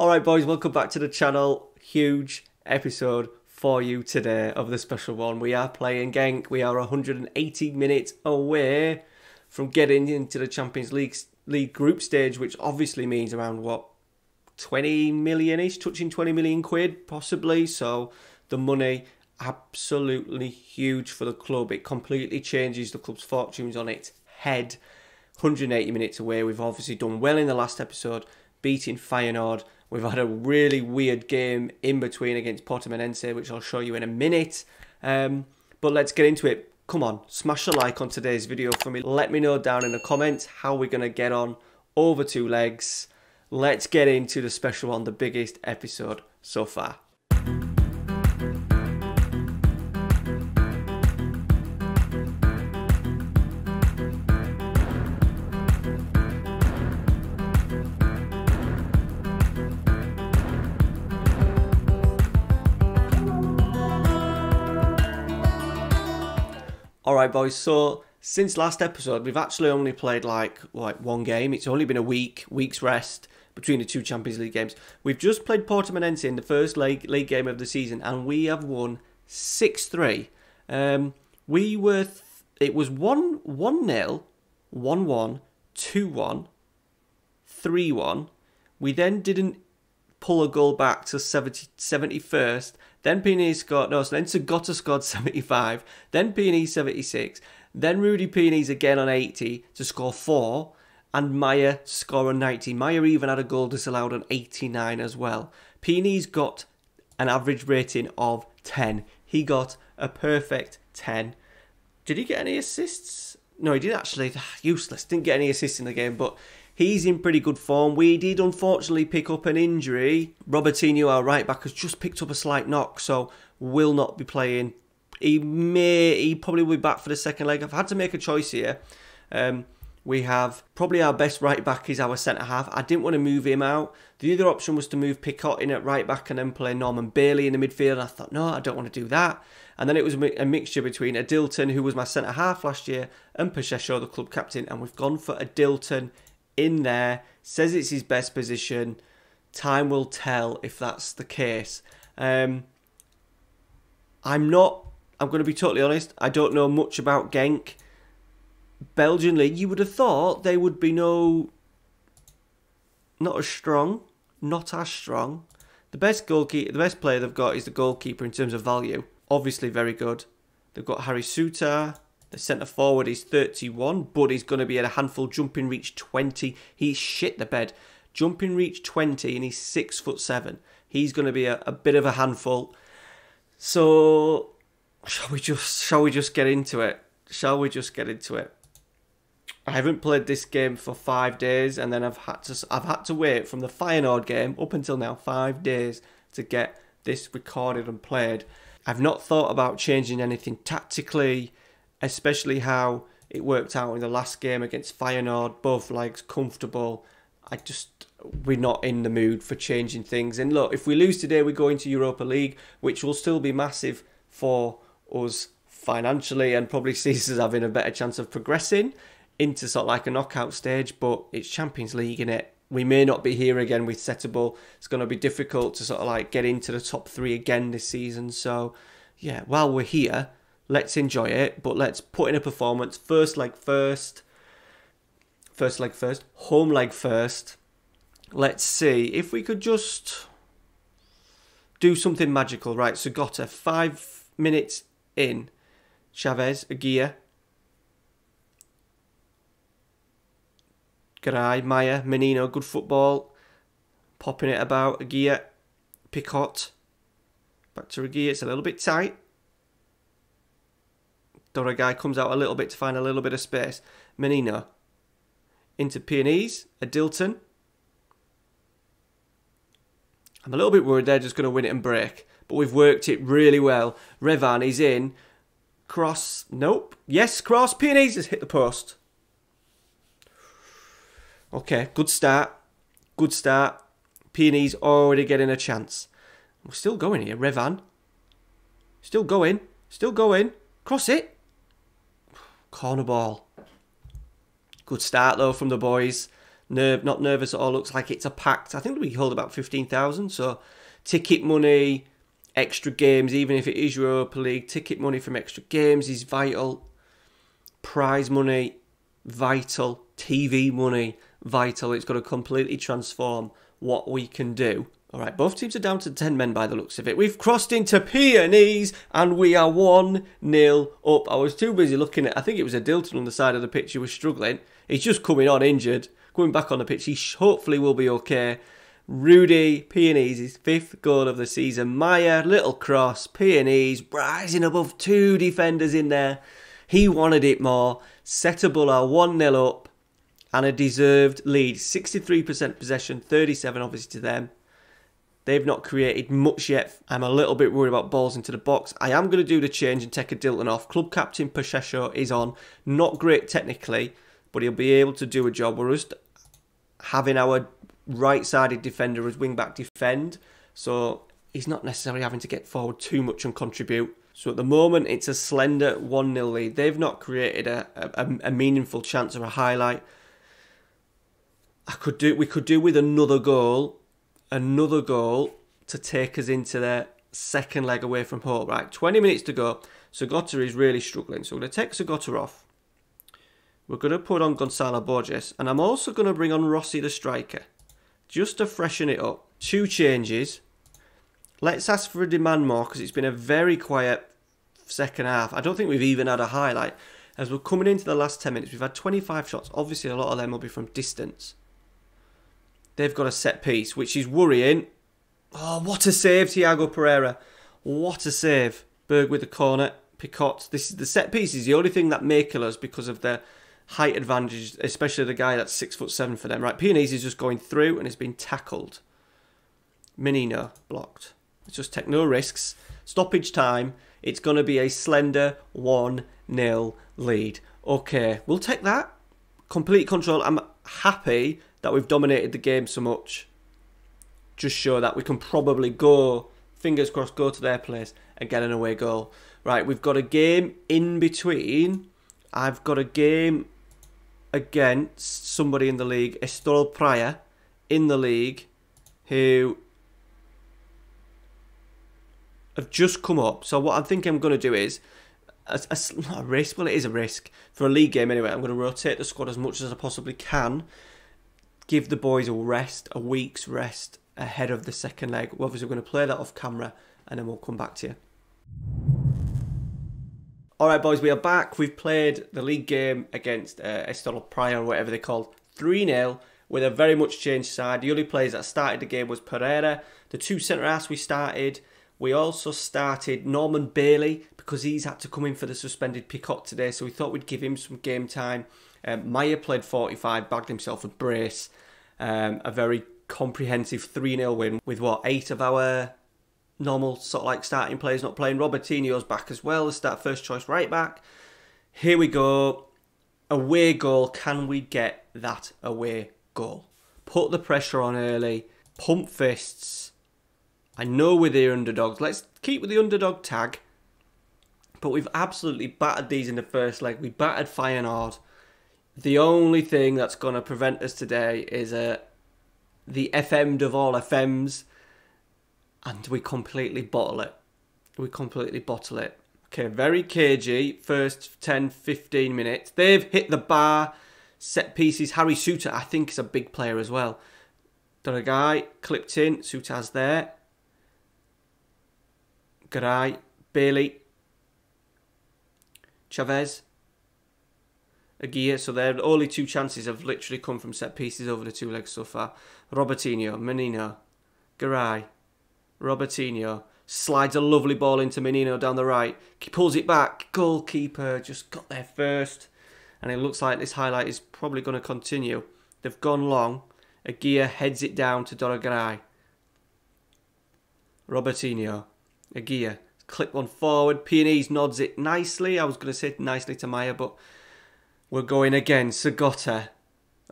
Alright boys, welcome back to the channel. Huge episode for you today of the special one. We are playing Genk. We are 180 minutes away from getting into the Champions League group stage, which obviously means around, what, 20 million-ish? Touching 20 million quid, possibly. So the money, absolutely huge for the club. It completely changes the club's fortunes on its head. 180 minutes away. We've obviously done well in the last episode, beating Feyenoord. We've had a really weird game in between against Portimonense, which I'll show you in a minute. But let's get into it. Come on, smash a like on today's video for me. Let me know down in the comments how we're going to get on over two legs. Let's get into the special one, the biggest episode so far. Alright boys, so since last episode we've actually only played like one game. It's only been a week's rest between the two Champions League games. We've just played Portimonense in the first league game of the season and we have won 6-3. It was 1-0, 1-1, 2-1, 3-1. We then didn't pull a goal back to 71st. Then Piquet scored, no, so then Sagota scored 75, then Piquet 76, then Rudy Piquet's again on 80 to score 4, and Meyer score on 90. Meyer even had a goal disallowed on 89 as well. Piquet's got an average rating of 10. He got a perfect 10. Did he get any assists? No, he did actually. Useless. Didn't get any assists in the game, but he's in pretty good form. We did unfortunately pick up an injury. Robertinho, our right back, has just picked up a slight knock, so will not be playing. He probably will be back for the second leg. I've had to make a choice here. We have probably our best right back is our centre half. I didn't want to move him out. The other option was to move Piquet in at right back and then play Norman Bailey in the midfield. And I thought, no, I don't want to do that. And then it was a mixture between Adilton, who was my centre half last year, and Pacheco, the club captain. And we've gone for Adilton in there. Says it's his best position. Time will tell if that's the case. I'm going to be totally honest, I don't know much about Genk. Belgian league, you would have thought they would be not as strong. The best player they've got is the goalkeeper in terms of value. Obviously very good. They've got Harry Suter. The centre-forward is 31, but he's going to be at a handful. Jumping reach 20. He's shit the bed. Jumping reach 20, and he's 6'7". He's going to be a bit of a handful. So, shall we just get into it? Shall we just get into it? I haven't played this game for 5 days, and then I've had to wait from the Feyenoord game up until now, 5 days, to get this recorded and played. I've not thought about changing anything tactically, especially how it worked out in the last game against Feyenoord. Both legs comfortable. We're not in the mood for changing things. And look, if we lose today, we go into Europa League, which will still be massive for us financially and probably sees us having a better chance of progressing into sort of like a knockout stage. But it's Champions League, innit? We may not be here again with Setubal. It's going to be difficult to sort of like get into the top three again this season. So, yeah, while we're here, let's enjoy it, but let's put in a performance. First leg first. Home leg first. Let's see if we could just do something magical. Right, Sagota, 5 minutes in. Chavez, Aguirre. Garay, Meyer, Menino, good football. Popping it about, Aguirre. Piquet. Back to Aguirre, it's a little bit tight. Dora guy comes out a little bit to find a little bit of space. Menino. Into Peonies. Adilton. I'm a little bit worried they're just going to win it and break. But we've worked it really well. Revan is in. Cross. Nope. Yes, cross. Peonies has hit the post. Okay, good start. Good start. Peonies already getting a chance. We're still going here. Revan. Still going. Still going. Cross it. Corner ball. Good start though from the boys. not nervous at all. Looks like it's a packed. I think we hold about 15,000. So ticket money, extra games, even if it is Europa League, ticket money from extra games is vital. Prize money, vital. TV money, vital. It's got to completely transform what we can do. All right, both teams are down to 10 men by the looks of it. We've crossed into Peonies and we are 1-0 up. I was too busy looking at, I think it was Adilton on the side of the pitch who was struggling. He's just coming on injured, going back on the pitch. He hopefully will be okay. Rudy, Peonies, his 5th goal of the season. Meyer, little cross, Peonies, rising above 2 defenders in there. He wanted it more. Setubal are 1-0 up and a deserved lead. 63% possession, 37 obviously to them. They've not created much yet. I'm a little bit worried about balls into the box. I am going to do the change and take Adilton off. Club captain Pacheco is on. Not great technically, but he'll be able to do a job. We're just having our right-sided defender as wing-back defend. So he's not necessarily having to get forward too much and contribute. So at the moment, it's a slender 1-0 lead. They've not created a meaningful chance or a highlight. We could do with another goal. Another goal to take us into their second leg away from home. Right, 20 minutes to go. Sugota is really struggling. So we're going to take Sugota off. We're going to put on Gonzalo Borges. And I'm also going to bring on Rossi the striker. Just to freshen it up. 2 changes. Let's ask for a demand more because it's been a very quiet second half. I don't think we've even had a highlight. As we're coming into the last 10 minutes, we've had 25 shots. Obviously, a lot of them will be from distance. They've got a set piece, which is worrying. Oh, what a save, Thiago Pereira. What a save. Berg with the corner. Piquet. This is the set piece is the only thing that may kill us because of their height advantage, especially the guy that's 6'7" for them. Right, Peonies is just going through and has been tackled. Menino blocked. Let's just take no risks. Stoppage time. It's going to be a slender 1-0 lead. Okay, we'll take that. Complete control. I'm happy that we've dominated the game so much. Just show that we can probably go, fingers crossed, go to their place and get an away goal. Right, we've got a game in between. I've got a game against somebody in the league, Estoril Praia, in the league, who have just come up. So what I think I'm going to do is, not a risk, well it is a risk, for a league game anyway, I'm going to rotate the squad as much as I possibly can. Give the boys a rest, a week's rest ahead of the second leg. Obviously, we're going to play that off camera and then we'll come back to you. All right, boys, we are back. We've played the league game against Estoril Praia or whatever they're called, 3-0 with a very much changed side. The only players that started the game was Pereira. The 2 centre-halves we started. We also started Norman Bailey because he's had to come in for the suspended Piquet today, so we thought we'd give him some game time. Meyer played 45, bagged himself a brace. A very comprehensive 3-0 win with, what, 8 of our normal sort of like starting players not playing. Robertinho's back as well, start first choice right back. Here we go. Away goal. Can we get that away goal? Put the pressure on early. Pump fists. I know we're the underdogs. Let's keep with the underdog tag. But we've absolutely battered these in the first leg. We battered Feyenoord. The only thing that's going to prevent us today is the FM'd of all FMs. And we completely bottle it. We completely bottle it. Okay, very cagey. First 10, 15 minutes. They've hit the bar. Set pieces. Harry Suter, I think, is a big player as well. Done a guy. Clipped in. Suter's there. Garay. Bailey. Chavez. Aguirre, so their only 2 chances have literally come from set pieces over the 2 legs so far. Robertinho, Menino, Garay, Robertinho, slides a lovely ball into Menino down the right, he pulls it back, goalkeeper just got there first, and it looks like this highlight is probably going to continue. They've gone long, Aguirre heads it down to Garay, Robertinho, Aguirre, clip one forward, Peonies nods it nicely, I was going to say nicely to Meyer, but we're going again. Sugota.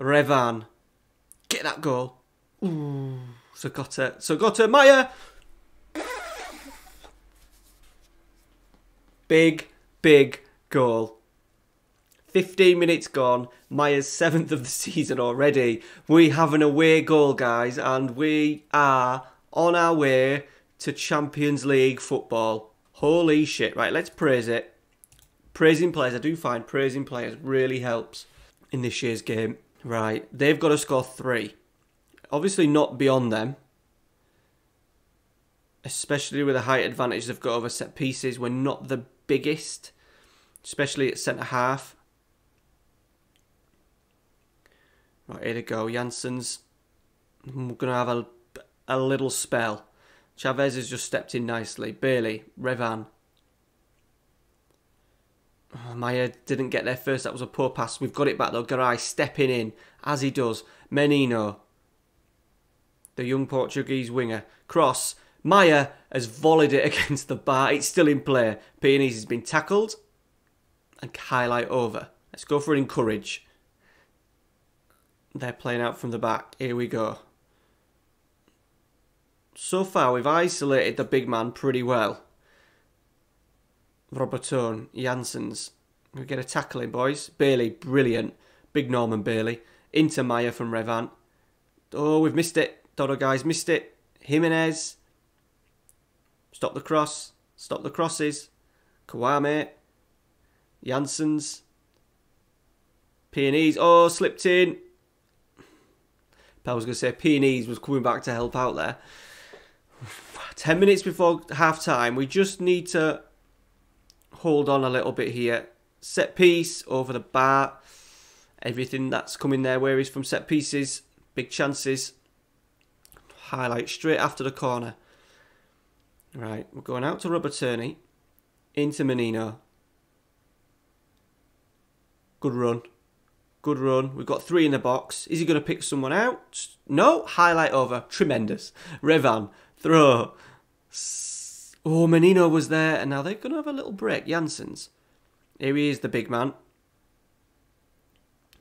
Revan. Get that goal. Ooh. Sugota. Sugota. Meyer. Big goal. 15 minutes gone, Maya's 7th of the season already. We have an away goal, guys, and we are on our way to Champions League football. Holy shit. Right, let's praise it. Praising players, I do find praising players really helps in this year's game. Right, they've got to score 3. Obviously not beyond them. Especially with the height advantage they've got over set pieces. We're not the biggest, especially at centre half. Right, here they go. Janssen's going to have a little spell. Chavez has just stepped in nicely. Bailey, Revan. Oh, Maya didn't get there first. That was a poor pass. We've got it back though. Garay stepping in as he does. Menino, the young Portuguese winger. Cross. Maya has volleyed it against the bar. It's still in play. Peonies has been tackled. And highlight over. Let's go for encourage. They're playing out from the back. Here we go. So far, we've isolated the big man pretty well. Robertone, Janssens. We get a tackle in, boys. Bailey, brilliant. Big Norman Bailey. Into Maya from Revan. Oh, we've missed it. Dodo guys missed it. Jimenez. Stop the cross. Stop the crosses. Kawame. Janssens. Peonies. Oh, slipped in. I was going to say Peonies was coming back to help out there. 10 minutes before half-time. We just need to hold on a little bit here. Set piece over the bar. Everything that's coming their way is from set pieces. Big chances. Highlight straight after the corner. Right, we're going out to Robertini. Into Menino. Good run. Good run. We've got 3 in the box. Is he going to pick someone out? No. Highlight over. Tremendous. Revan. Throw. Oh, Menino was there. And now they're going to have a little break. Janssens. Here he is, the big man.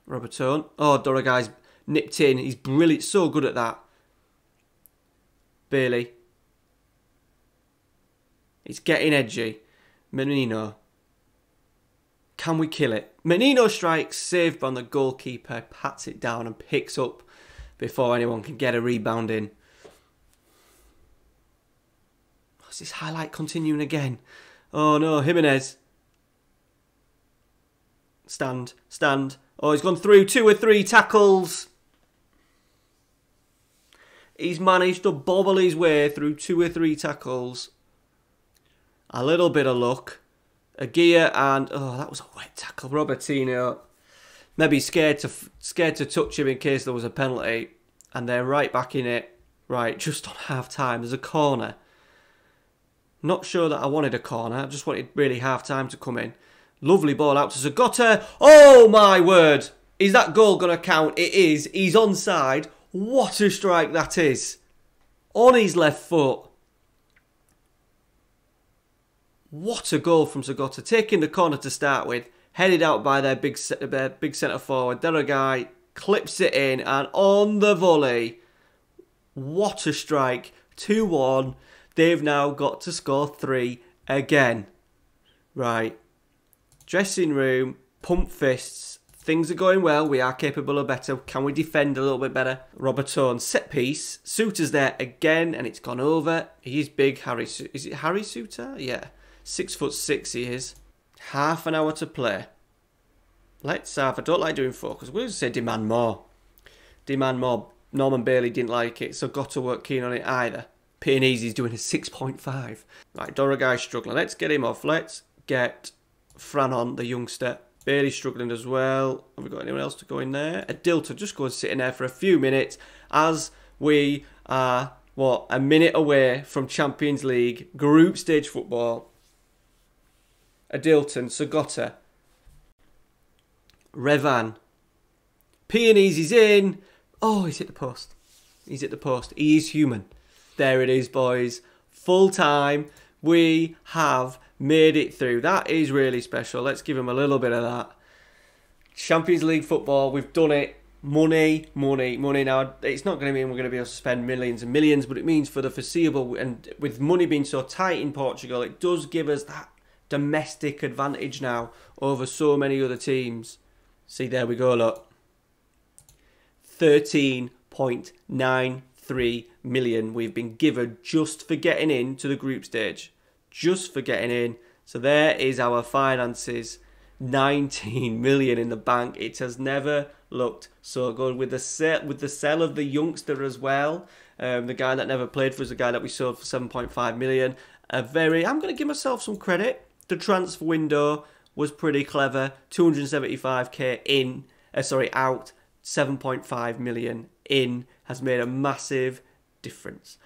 Robertone. Oh, Dorogai's nipped in. He's brilliant. So good at that. Bailey. It's getting edgy. Menino. Can we kill it? Menino strikes, saved by the goalkeeper, pats it down and picks up before anyone can get a rebound in. What's this highlight continuing again? Oh no, Jimenez. Stand, stand. Oh, he's gone through 2 or 3 tackles. He's managed to bobble his way through 2 or 3 tackles. A little bit of luck. A gear and oh, that was a wet tackle. Robertinho, maybe scared to touch him in case there was a penalty, and they're right back in it. Right, just on half time. There's a corner. Not sure that I wanted a corner. I just wanted really half time to come in. Lovely ball out to Zagotta. Oh my word! Is that goal gonna count? It is. He's onside. What a strike that is! On his left foot. What a goal from Zagotta, taking the corner to start with, headed out by their big centre forward. Derogai clips it in and on the volley. What a strike. 2-1. They've now got to score 3 again. Right. Dressing room, pump fists. Things are going well. We are capable of better. Can we defend a little bit better? Robertone, set piece. Suter's there again and it's gone over. He's big. Harry Suter. Is it Harry Suter? Yeah. 6'6" he is. Half an hour to play. Let's have. I don't like doing focus. We'll just say demand more. Demand more. Norman Bailey didn't like it, so got to work keen on it either. Peonies doing a 6.5. Right, Dorogai's struggling. Let's get him off. Let's get Fran on, the youngster. Bailey's struggling as well. Have we got anyone else to go in there? Adilton just go and sit in there for a few minutes as we are, what, a minute away from Champions League group stage football. Adilton, Zagotta, Revan, Peonies is in. Oh, he's hit the post. He's hit the post. He is human. There it is, boys. Full time. We have made it through. That is really special. Let's give him a little bit of that. Champions League football. We've done it. Money, money, money. Now, it's not going to mean we're going to be able to spend millions and millions, but it means for the foreseeable, and with money being so tight in Portugal, it does give us that domestic advantage now over so many other teams. See, there we go, look. 13.93 million we've been given just for getting in to the group stage. Just for getting in. So there is our finances. 19 million in the bank. It has never looked so good. With the sell of the youngster as well, the guy that never played for us, the guy that we sold for 7.5 million. I'm going to give myself some credit. The transfer window was pretty clever. 275k in, out. 7.5 million in has made a massive difference.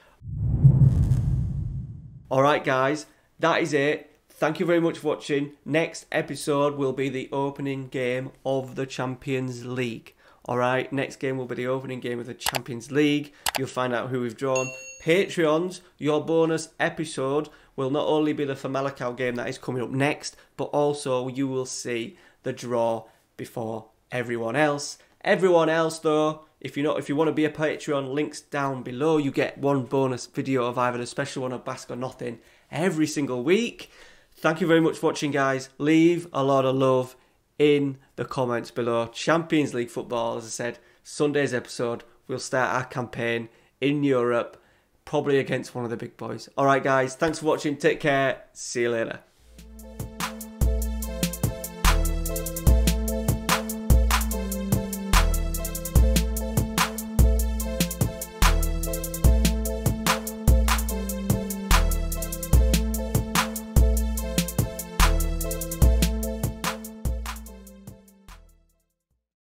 All right, guys, that is it. Thank you very much for watching. Next episode will be the opening game of the Champions League. All right, next game will be the opening game of the Champions League. You'll find out who we've drawn. Patreons, your bonus episode will not only be the Famalicão game that is coming up next, but also you will see the draw before everyone else. Everyone else, though, if you want to be a Patreon, links down below. You get one bonus video of either the special one or Basque or Nothing every single week. Thank you very much for watching, guys. Leave a lot of love in the comments below. Champions League football, as I said, Sunday's episode. We'll start our campaign in Europe, probably against one of the big boys. All right, guys, thanks for watching. Take care. See you later.